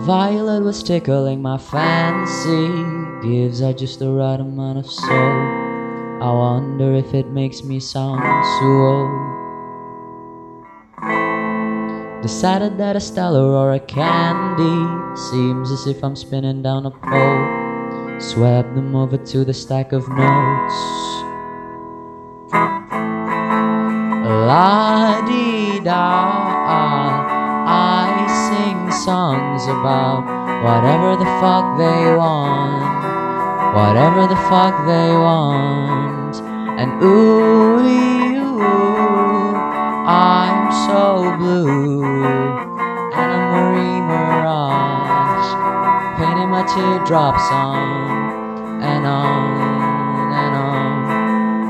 Violet was tickling my fancy, gives out just the right amount of soul. I wonder if it makes me sound too old. Decided that a stellar or a candy seems as if I'm spinning down a pole. Swept them over to the stack of notes. La-dee-da-ah, I sing songs about whatever the fuck they want, whatever the fuck they want. And ooh-ee, ooh, I'm so blue, and I'm Marie Mirage, painting my teardrops on and on and on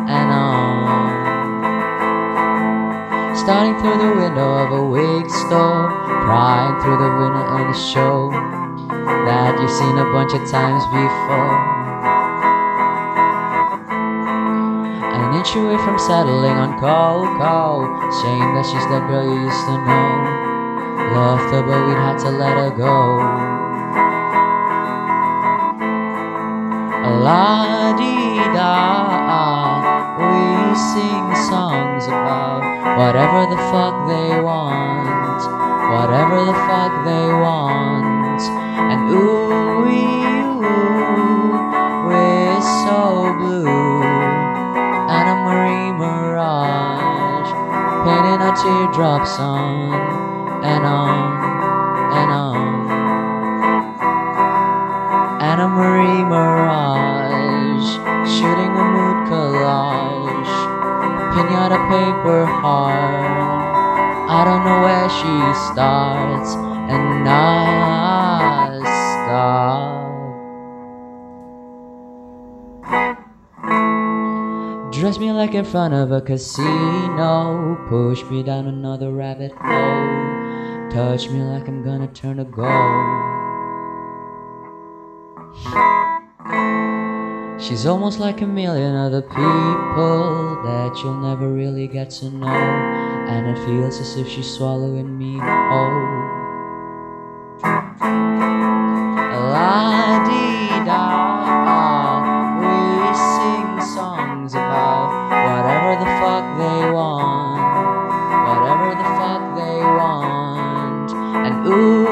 and on. Starting through the window of a wig store, prying through the window of a show that you've seen a bunch of times before. An inch away from settling on Coco, shame that she's that girl you used to know. Loved her but we'd had to let her go. La-dee-da, we sing songs about whatever the fuck they want, whatever the fuck they want. And ooh-ee-ooh, we're so blue, and a Marie Mirage, painting our teardrops on and on and on. And a Marie Mirage, shooting a mood collage, pinata paper heart. I don't know where she starts, and I stop. Dress me like in front of a casino, push me down another rabbit hole, touch me like I'm gonna turn to gold. She's almost like a million other people that you'll never really get to know, and it feels as if she's swallowing me whole. La-dee-da, we sing songs about whatever the fuck they want, whatever the fuck they want. And ooh,